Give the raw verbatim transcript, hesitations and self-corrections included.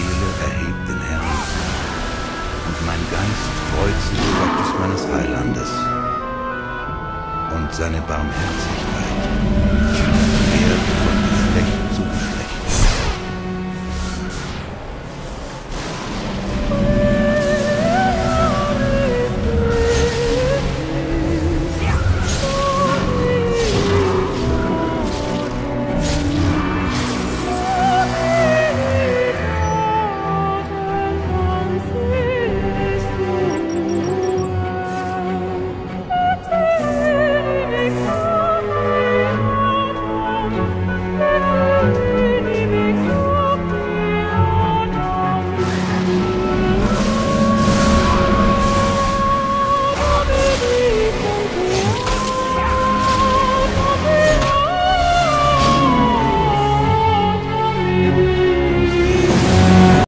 Seele erhebt den Herrn, und mein Geist freut sich über Gottes meines Heilandes und seine Barmherzigkeit.